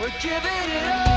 We're giving it up.